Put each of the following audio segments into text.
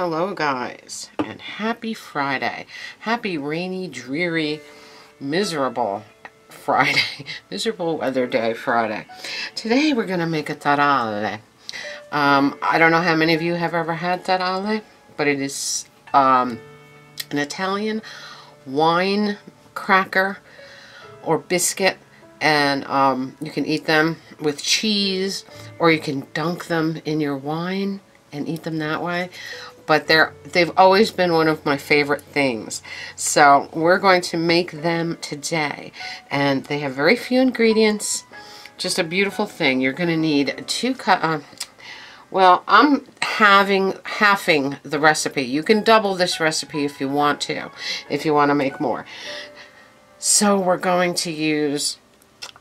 Hello guys, and happy Friday. Happy rainy, dreary, miserable Friday. Miserable weather day Friday. Today we're going to make a taralli. I don't know how many of you have ever had taralli, but it is an Italian wine cracker or biscuit, and you can eat them with cheese, or you can dunk them in your wine and eat them that way. But they've always been one of my favorite things. So we're going to make them today. And they have very few ingredients. Just a beautiful thing. You're going to need 2 cups. Well, I'm halving the recipe. You can double this recipe if you want to. If you want to make more. So we're going to use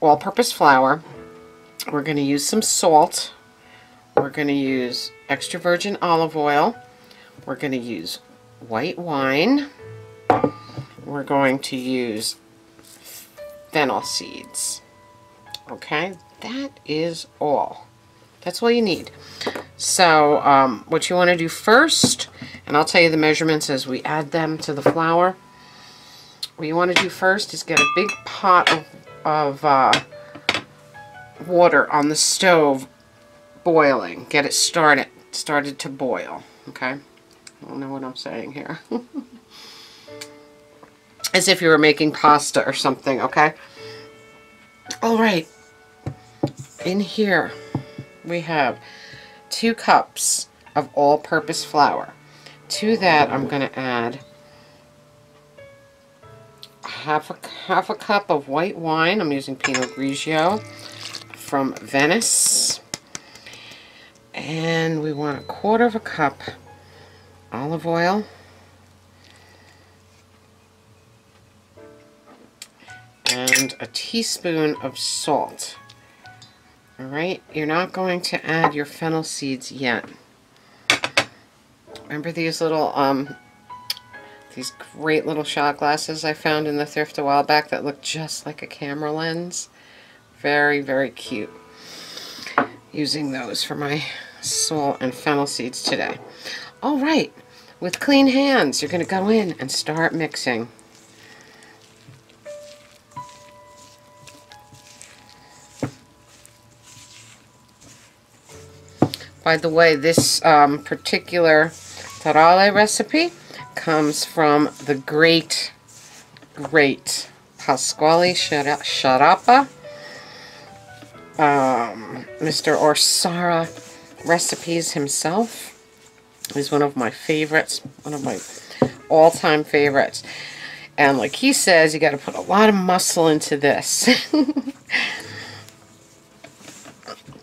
all-purpose flour. We're going to use some salt. We're going to use extra virgin olive oil. We're going to use white wine. We're going to use fennel seeds. Okay, that is all. That's all you need. So what you want to do first, and I'll tell you the measurements as we add them to the flour. What you want to do first is get a big pot of water on the stove boiling. Get it started to boil. Okay. I don't know what I'm saying here. As if you were making pasta or something, okay? Alright. In here, we have 2 cups of all-purpose flour. To that, I'm going to add half a cup of white wine. I'm using Pinot Grigio from Venice. And we want 1/4 cup olive oil, and 1 teaspoon of salt. Alright, you're not going to add your fennel seeds yet. Remember these little, these great little shot glasses I found in the thrift a while back that look just like a camera lens? Very, very cute. Using those for my salt and fennel seeds today. Alright, with clean hands, you're going to go in and start mixing. By the way, this particular taralli recipe comes from the great Pasquale Sciarappa, Mr. Orsara recipes himself. He's one of my favorites, one of my all-time favorites. And like he says, you got to put a lot of muscle into this.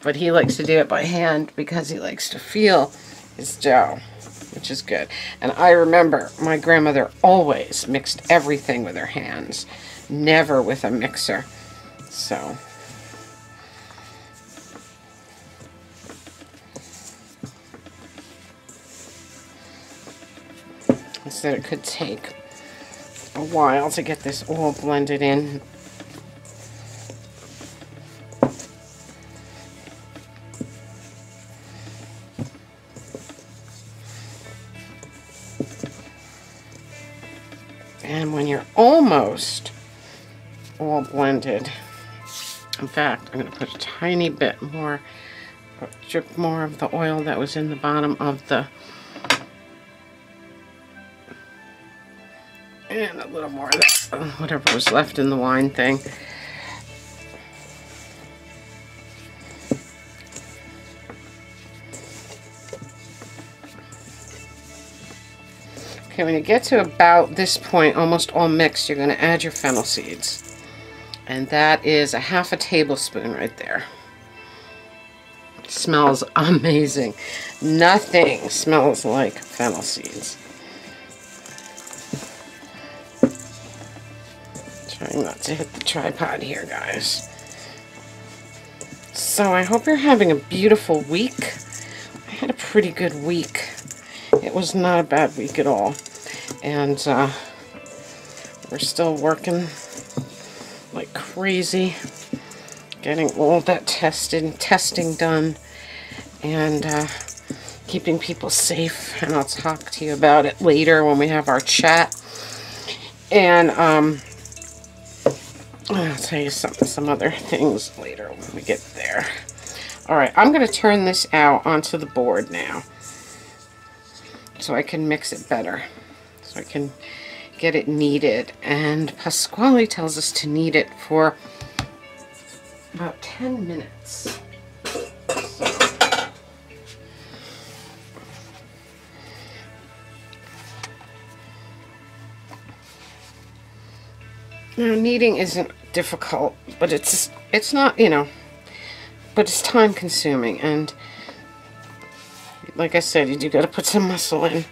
But he likes to do it by hand because he likes to feel his dough, which is good. And I remember my grandmother always mixed everything with her hands, never with a mixer. So... so it could take a while to get this all blended in. And when you're almost all blended, in fact, I'm going to put a tiny bit more, a drip more of the oil that was in the bottom of the, and a little more of that, whatever was left in the wine thing. Okay, when you get to about this point, almost all mixed, you're going to add your fennel seeds. And that is 1/2 tablespoon right there. It smells amazing. Nothing smells like fennel seeds. Trying not to hit the tripod here, guys. So I hope you're having a beautiful week. I had a pretty good week. It was not a bad week at all. And we're still working like crazy, getting all that testing done, and keeping people safe, and I'll talk to you about it later when we have our chat. And I'll tell you some other things later when we get there. Alright, I'm going to turn this out onto the board now so I can mix it better, so I can get it kneaded. And Pasquale tells us to knead it for about 10 minutes. Now, kneading isn't difficult, but it's not, you know, but it's time consuming, and like I said, you do got to put some muscle in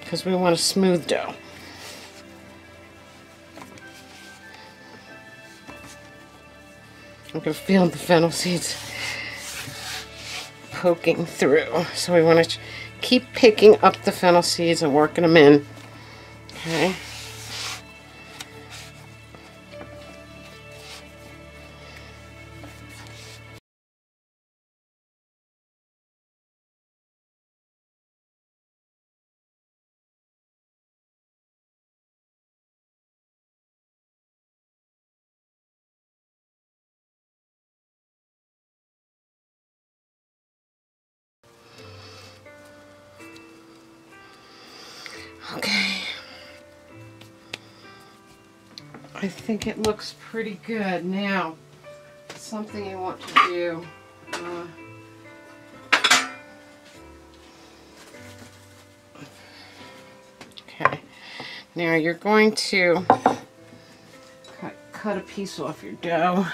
because we want a smooth dough. I can feel the fennel seeds poking through, so we want to keep picking up the fennel seeds and working them in. Okay. Okay, I think it looks pretty good. Now, something you want to do, okay, now you're going to cut a piece off your dough.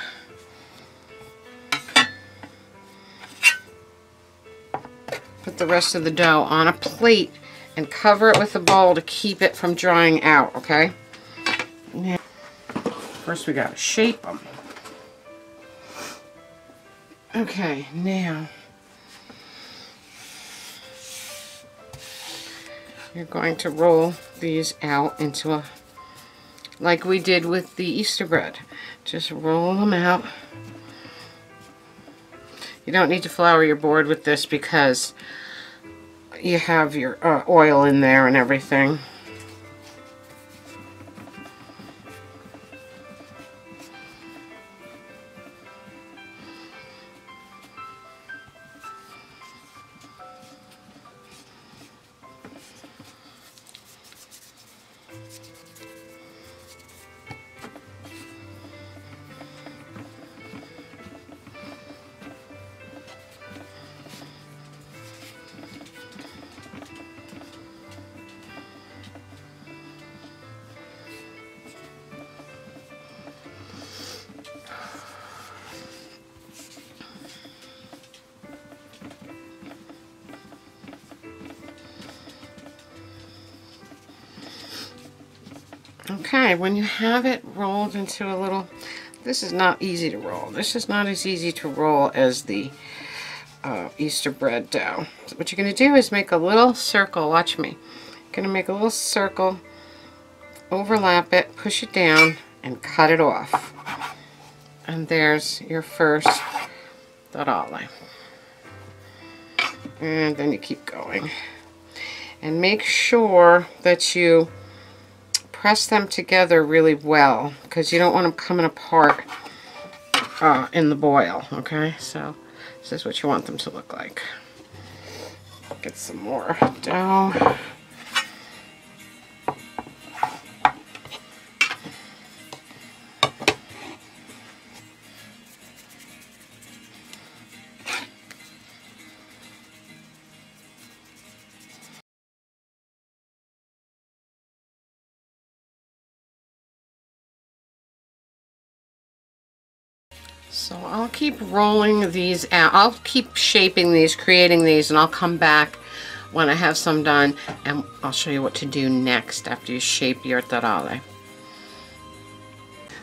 Put the rest of the dough on a plate and cover it with a bowl to keep it from drying out, okay? Now, first we gotta shape them. Okay, now you're going to roll these out into a, like we did with the Easter bread. Just roll them out. You don't need to flour your board with this because you have your oil in there and everything. Okay, when you have it rolled into a little, this is not easy to roll. This is not as easy to roll as the Easter bread dough. So what you're going to do is make a little circle. Watch me. You're going to make a little circle, overlap it, push it down, and cut it off. And there's your first taralli. And then you keep going. And make sure that you press them together really well because you don't want them coming apart in the boil, okay? So this is what you want them to look like. Get some more dough. So I'll keep rolling these out. I'll keep shaping these, creating these, and I'll come back when I have some done, and I'll show you what to do next after you shape your taralli.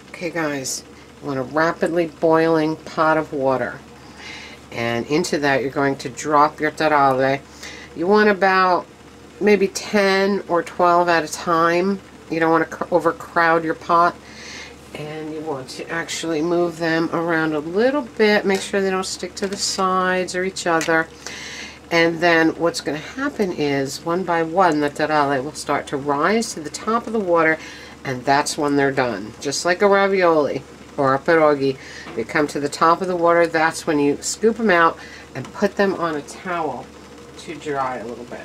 Okay guys, you want a rapidly boiling pot of water, and into that you're going to drop your taralli. You want about maybe 10 or 12 at a time. You don't want to overcrowd your pot, and you want to actually move them around a little bit, make sure they don't stick to the sides or each other. And then what's going to happen is, one by one, the taralli will start to rise to the top of the water, and that's when they're done. Just like a ravioli or a pierogi, they come to the top of the water, that's when you scoop them out and put them on a towel to dry a little bit.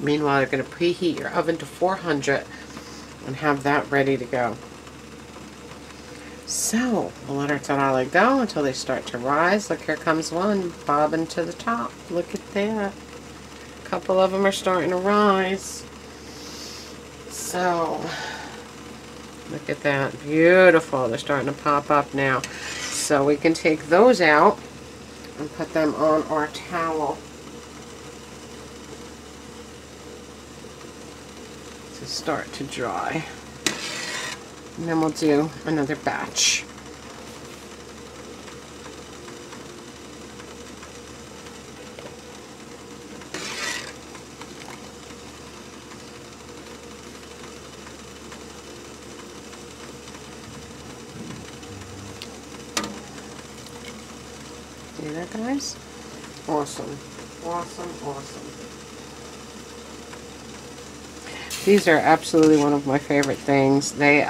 Meanwhile, you're going to preheat your oven to 400 and have that ready to go. So, we'll let our taralli go until they start to rise. Look, here comes one, bobbing to the top. Look at that. A couple of them are starting to rise. So, look at that. Beautiful. They're starting to pop up now. So we can take those out and put them on our towel to start to dry. And then we'll do another batch. See that, guys? Awesome. Awesome, awesome. These are absolutely one of my favorite things. They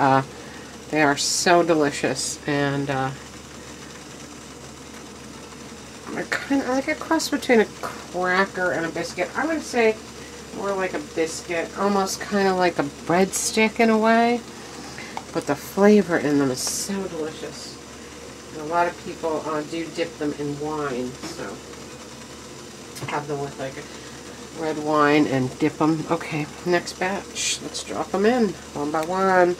are so delicious, and they're kind of like a cross between a cracker and a biscuit. I would say more like a biscuit, almost kind of like a breadstick in a way, but the flavor in them is so delicious. And a lot of people do dip them in wine, so have them with like red wine and dip them. Okay, next batch. Let's drop them in one by one.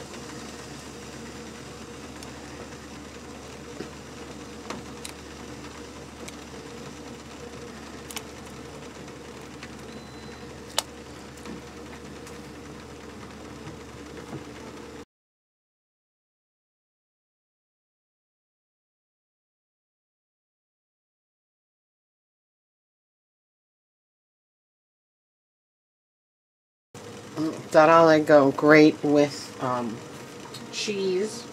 Taralli go great with cheese,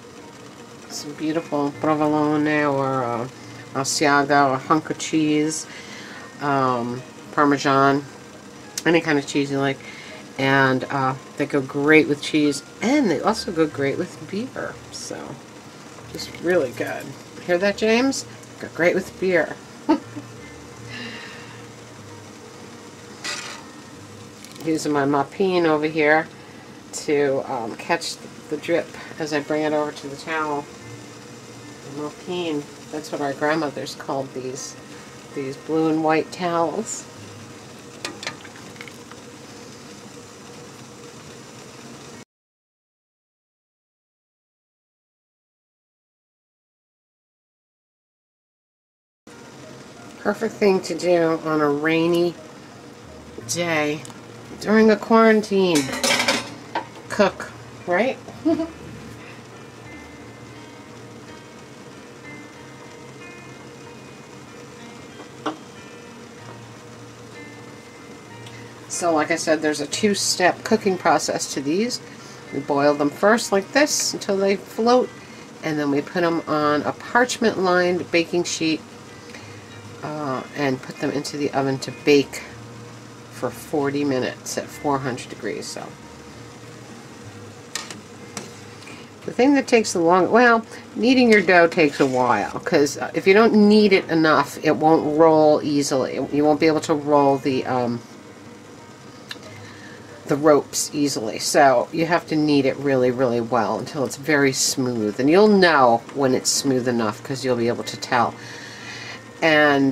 some beautiful provolone or Asiago or Hunka cheese, Parmesan, any kind of cheese you like, and they go great with cheese, and they also go great with beer, so just really good. Hear that, James? Go great with beer. Using my Mopine over here to catch the drip as I bring it over to the towel. The Mopine, that's what our grandmothers called these blue and white towels. Perfect thing to do on a rainy day. During a quarantine, cook, right? So like I said, there's a two-step cooking process to these. We boil them first like this until they float, and then we put them on a parchment-lined baking sheet and put them into the oven to bake for 40 minutes at 400 degrees. So the thing that takes the long, well, kneading your dough takes a while, because if you don't knead it enough, it won't roll easily. You won't be able to roll the ropes easily. So you have to knead it really, really well until it's very smooth, and you'll know when it's smooth enough because you'll be able to tell. And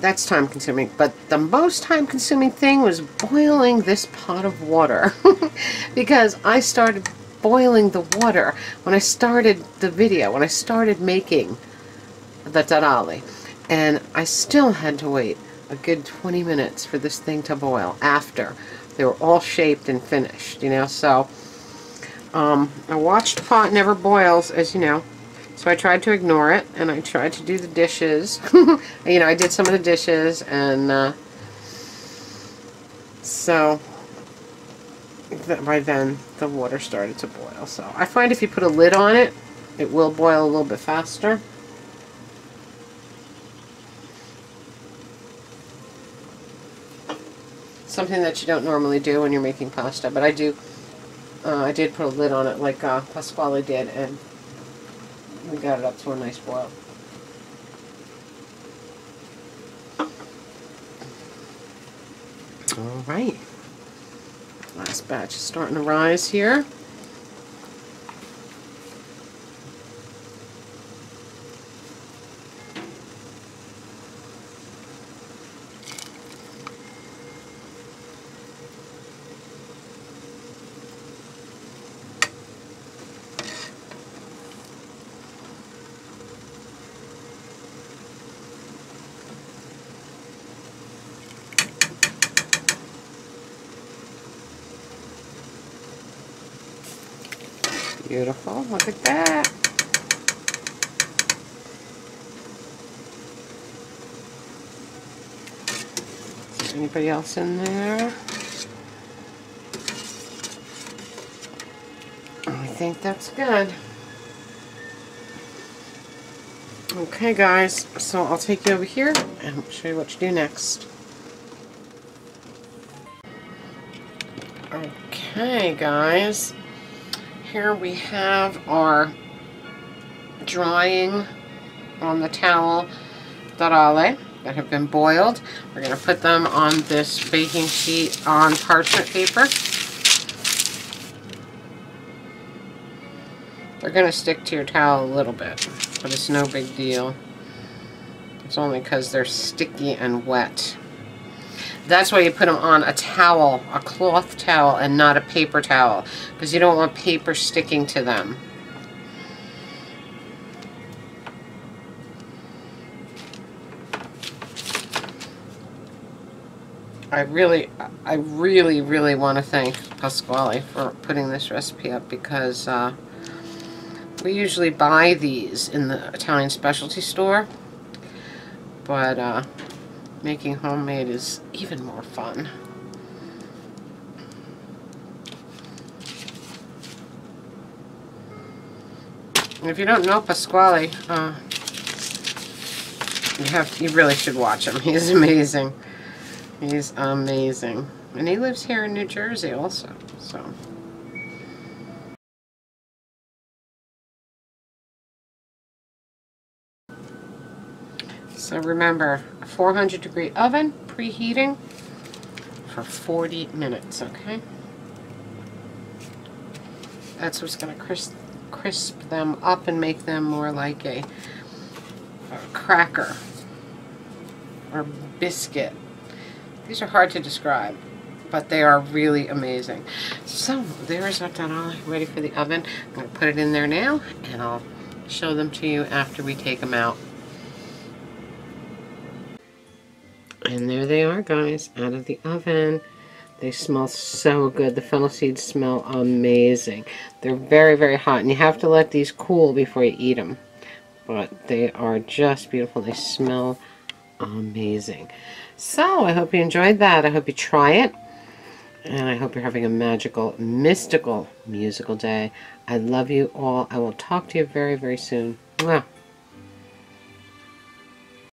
that's time-consuming, but the most time-consuming thing was boiling this pot of water because I started boiling the water when I started the video, when I started making the taralli, and I still had to wait a good 20 minutes for this thing to boil after they were all shaped and finished, you know. So a watched pot never boils, as you know. So I tried to ignore it, and I tried to do the dishes. You know, I did some of the dishes, and so that by then the water started to boil. So I find if you put a lid on it, it will boil a little bit faster. Something that you don't normally do when you're making pasta, but I do. I did put a lid on it like Pasquale did, and we got it up to a nice boil. All right, last batch is starting to rise here. Beautiful, look at that. Is there anybody else in there? I think that's good. Okay guys, so I'll take you over here and I'll show you what to do next. Okay guys. Here we have our drying on the towel taralli that have been boiled. We're going to put them on this baking sheet on parchment paper. They're going to stick to your towel a little bit, but it's no big deal. It's only because they're sticky and wet. That's why you put them on a towel, a cloth towel, and not a paper towel, because you don't want paper sticking to them. I really want to thank Pasquale for putting this recipe up, because we usually buy these in the Italian specialty store, but making homemade is even more fun. And if you don't know Pasquale, you really should watch him. He's amazing. He's amazing. And he lives here in New Jersey also, so. So remember, a 400-degree oven, preheating for 40 minutes, okay? That's what's going to crisp them up and make them more like a cracker or biscuit. These are hard to describe, but they are really amazing. So there is our taralli ready for the oven. I'm going to put it in there now, and I'll show them to you after we take them out. And there they are, guys, out of the oven. They smell so good. The fennel seeds smell amazing. They're very, very hot, and you have to let these cool before you eat them. But they are just beautiful. They smell amazing. So, I hope you enjoyed that. I hope you try it. And I hope you're having a magical, mystical, musical day. I love you all. I will talk to you very, very soon. Mwah.